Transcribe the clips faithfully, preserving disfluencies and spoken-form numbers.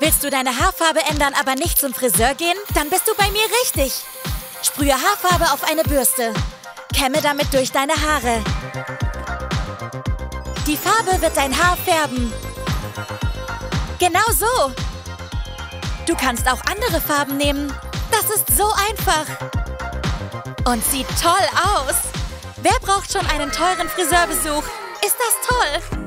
Willst du deine Haarfarbe ändern, aber nicht zum Friseur gehen? Dann bist du bei mir richtig. Sprühe Haarfarbe auf eine Bürste. Kämme damit durch deine Haare. Die Farbe wird dein Haar färben. Genau so. Du kannst auch andere Farben nehmen. Das ist so einfach. Und sieht toll aus. Wer braucht schon einen teuren Friseurbesuch? Ist das toll?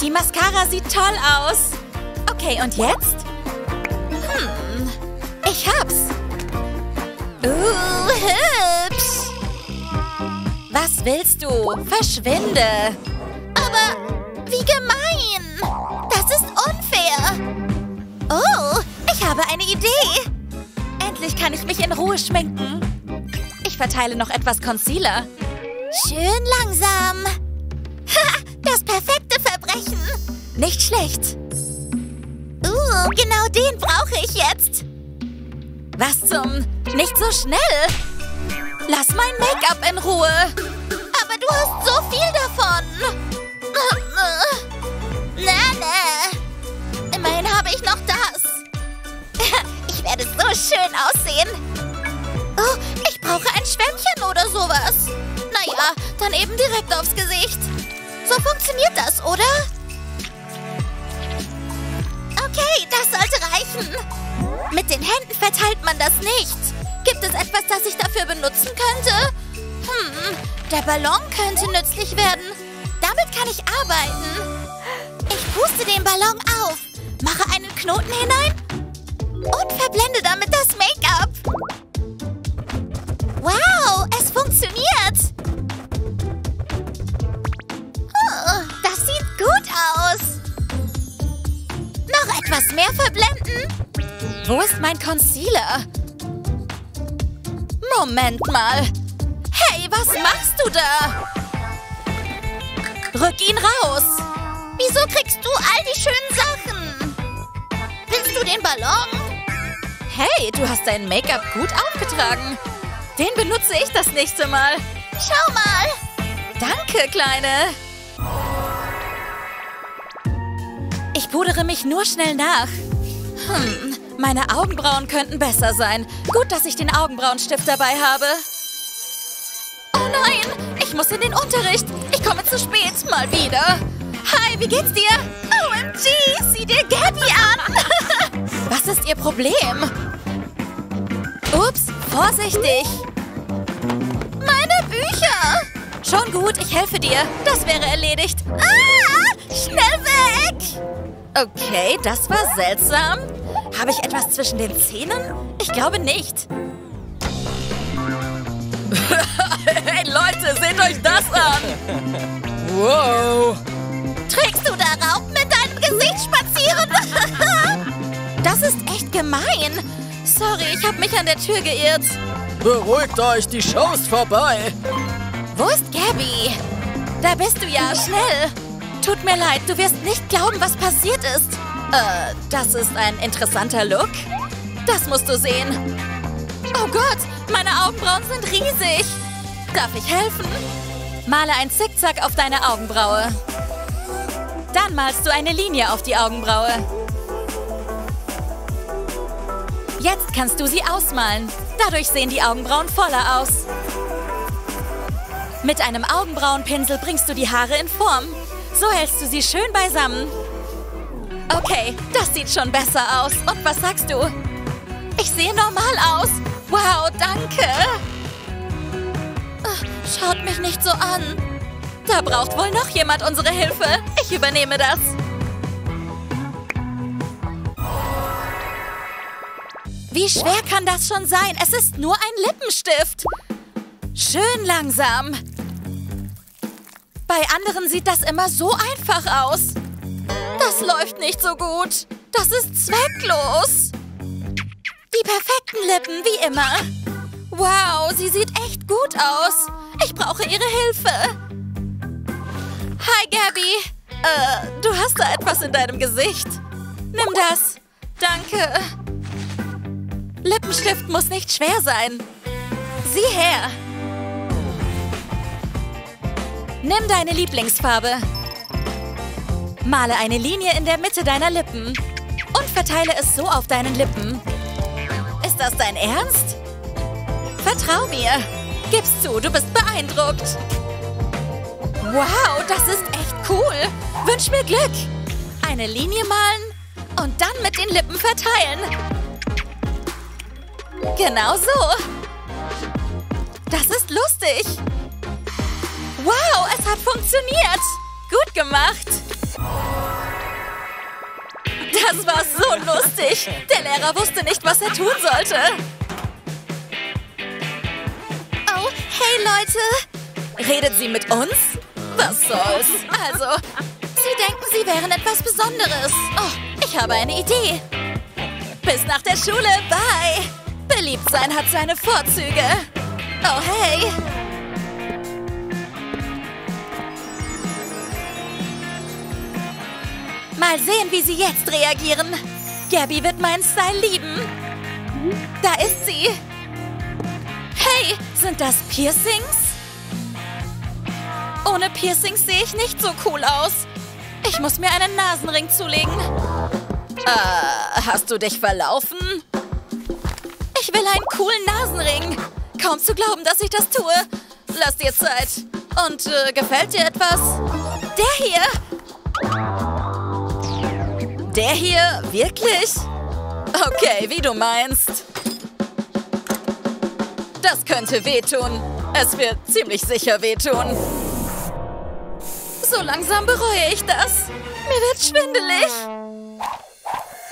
Die Mascara sieht toll aus. Okay, und jetzt? Hm, ich hab's. Uh, hübsch. Was willst du? Verschwinde. Aber wie gemein. Das ist unfair. Oh, ich habe eine Idee. Endlich kann ich mich in Ruhe schminken. Ich verteile noch etwas Concealer. Schön langsam. Ha, das perfekte Verbrechen. Nicht schlecht. Uh, genau den brauche ich jetzt. Was zum? Nicht so schnell. Lass mein Make-up in Ruhe. Aber du hast so viel davon. Na, na. Immerhin habe ich noch das. Ich werde so schön aussehen. Oh, ich brauche ein Schwämmchen oder sowas. Naja, dann eben direkt aufs Gesicht. So funktioniert das, oder? Okay, das sollte reichen. Mit den Händen verteilt man das nicht. Gibt es etwas, das ich dafür benutzen könnte? Hm, der Ballon könnte nützlich werden. Damit kann ich arbeiten. Ich puste den Ballon auf, mache einen Knoten hinein und verblende damit das Make-up. Wow, es funktioniert. Das sieht gut aus. Noch etwas mehr verblenden. Wo ist mein Concealer? Moment mal. Hey, was machst du da? Rück ihn raus. Wieso kriegst du all die schönen Sachen? Willst du den Ballon? Hey, du hast dein Make-up gut aufgetragen. Den benutze ich das nächste Mal. Schau mal. Danke, Kleine. Ich pudere mich nur schnell nach. Hm, meine Augenbrauen könnten besser sein. Gut, dass ich den Augenbrauenstift dabei habe. Oh nein, ich muss in den Unterricht. Ich komme zu spät, mal wieder. Hi, wie geht's dir? O M G, sieh dir Gabby an. Was ist ihr Problem? Ups, vorsichtig. Meine Bücher. Schon gut, ich helfe dir. Das wäre erledigt. Ah, schnell weg. Okay, das war seltsam. Habe ich etwas zwischen den Zähnen? Ich glaube nicht. Hey Leute, seht euch das an. Wow. Trägst du da Raupen mit deinem Gesicht spazieren? Das ist echt gemein. Sorry, ich habe mich an der Tür geirrt. Beruhigt euch, die Show ist vorbei. Wo ist Gabby? Da bist du ja, schnell. Tut mir leid, du wirst nicht glauben, was passiert ist. Äh, das ist ein interessanter Look. Das musst du sehen. Oh Gott, meine Augenbrauen sind riesig. Darf ich helfen? Male ein Zickzack auf deine Augenbraue. Dann malst du eine Linie auf die Augenbraue. Jetzt kannst du sie ausmalen. Dadurch sehen die Augenbrauen voller aus. Mit einem Augenbrauenpinsel bringst du die Haare in Form. So hältst du sie schön beisammen. Okay, das sieht schon besser aus. Und was sagst du? Ich sehe normal aus. Wow, danke. Ach, schaut mich nicht so an. Da braucht wohl noch jemand unsere Hilfe. Ich übernehme das. Wie schwer kann das schon sein? Es ist nur ein Lippenstift. Schön langsam. Bei anderen sieht das immer so einfach aus. Das läuft nicht so gut. Das ist zwecklos. Die perfekten Lippen, wie immer. Wow, sie sieht echt gut aus. Ich brauche ihre Hilfe. Hi, Gabby. Äh, du hast da etwas in deinem Gesicht. Nimm das. Danke. Lippenstift muss nicht schwer sein. Sieh her. Nimm deine Lieblingsfarbe. Male eine Linie in der Mitte deiner Lippen und verteile es so auf deinen Lippen. Ist das dein Ernst? Vertrau mir. Gib's zu, du bist beeindruckt. Wow, das ist echt cool. Wünsch mir Glück. Eine Linie malen und dann mit den Lippen verteilen. Genau so. Das ist lustig. Wow, es hat funktioniert. Gut gemacht. Das war so lustig. Der Lehrer wusste nicht, was er tun sollte. Oh, hey Leute. Redet sie mit uns? Was soll's? Also, sie denken, sie wären etwas Besonderes. Oh, ich habe eine Idee. Bis nach der Schule. Bye. Beliebt sein hat seine Vorzüge. Oh, hey. Mal sehen, wie sie jetzt reagieren. Gabby wird meinen Style lieben. Da ist sie. Hey, sind das Piercings? Ohne Piercings sehe ich nicht so cool aus. Ich muss mir einen Nasenring zulegen. Äh, hast du dich verlaufen? Ich will einen coolen Nasenring. Kaum zu glauben, dass ich das tue. Lass dir Zeit. Und äh, gefällt dir etwas? Der hier. Der hier? Wirklich? Okay, wie du meinst. Das könnte wehtun. Es wird ziemlich sicher wehtun. So langsam bereue ich das. Mir wird schwindelig.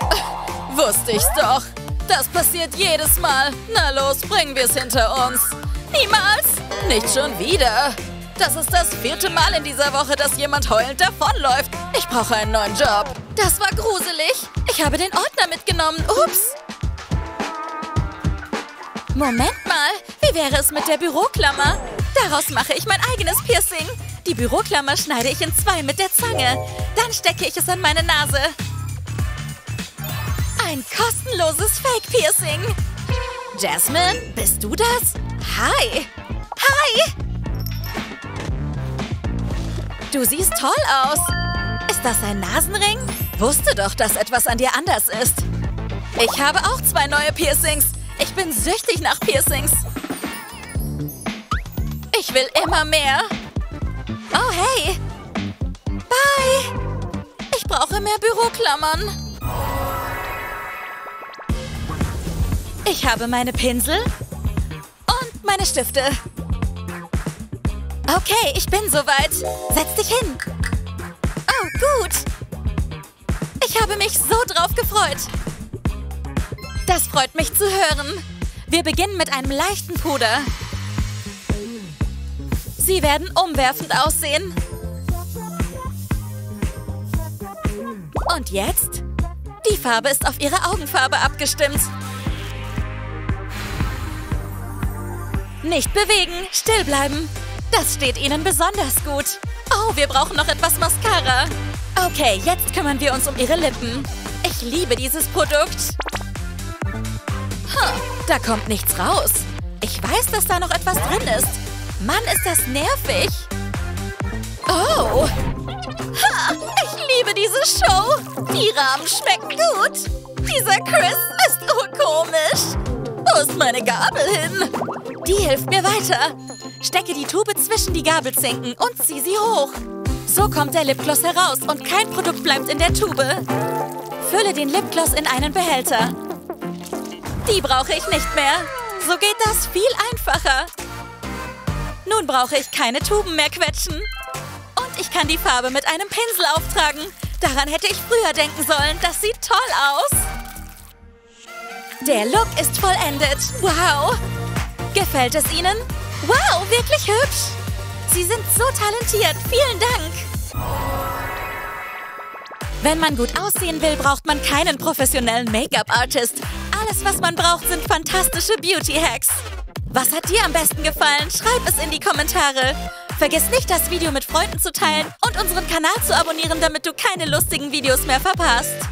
Äh, wusste ich's doch. Das passiert jedes Mal. Na los, bringen wir's hinter uns. Niemals. Nicht schon wieder. Das ist das vierte Mal in dieser Woche, dass jemand heulend davonläuft. Ich brauche einen neuen Job. Das war gruselig. Ich habe den Ordner mitgenommen. Ups. Moment mal. Wie wäre es mit der Büroklammer? Daraus mache ich mein eigenes Piercing. Die Büroklammer schneide ich in zwei mit der Zange. Dann stecke ich es an meine Nase. Ein kostenloses Fake-Piercing. Jasmine, bist du das? Hi. Hi. Du siehst toll aus. Ist das ein Nasenring? Wusste doch, dass etwas an dir anders ist. Ich habe auch zwei neue Piercings. Ich bin süchtig nach Piercings. Ich will immer mehr. Oh, hey. Bye. Ich brauche mehr Büroklammern. Ich habe meine Pinsel und meine Stifte. Okay, ich bin soweit. Setz dich hin. Oh, gut. Ich habe mich so drauf gefreut. Das freut mich zu hören. Wir beginnen mit einem leichten Puder. Sie werden umwerfend aussehen. Und jetzt? Die Farbe ist auf ihre Augenfarbe abgestimmt. Nicht bewegen, still bleiben. Das steht ihnen besonders gut. Oh, wir brauchen noch etwas Mascara. Okay, jetzt kümmern wir uns um ihre Lippen. Ich liebe dieses Produkt. Hm, da kommt nichts raus. Ich weiß, dass da noch etwas drin ist. Mann, ist das nervig. Oh. Ha, ich liebe diese Show. Die Rahmen schmecken gut. Dieser Chris ist urkomisch. Wo ist meine Gabel hin? Die hilft mir weiter. Stecke die Tube zwischen die Gabelzinken und zieh sie hoch. So kommt der Lipgloss heraus und kein Produkt bleibt in der Tube. Fülle den Lipgloss in einen Behälter. Die brauche ich nicht mehr. So geht das viel einfacher. Nun brauche ich keine Tuben mehr quetschen. Und ich kann die Farbe mit einem Pinsel auftragen. Daran hätte ich früher denken sollen. Das sieht toll aus. Der Look ist vollendet. Wow. Gefällt es Ihnen? Wow, wirklich hübsch. Sie sind so talentiert. Vielen Dank. Wenn man gut aussehen will, braucht man keinen professionellen Make-up-Artist. Alles, was man braucht, sind fantastische Beauty-Hacks. Was hat dir am besten gefallen? Schreib es in die Kommentare. Vergiss nicht, das Video mit Freunden zu teilen und unseren Kanal zu abonnieren, damit du keine lustigen Videos mehr verpasst.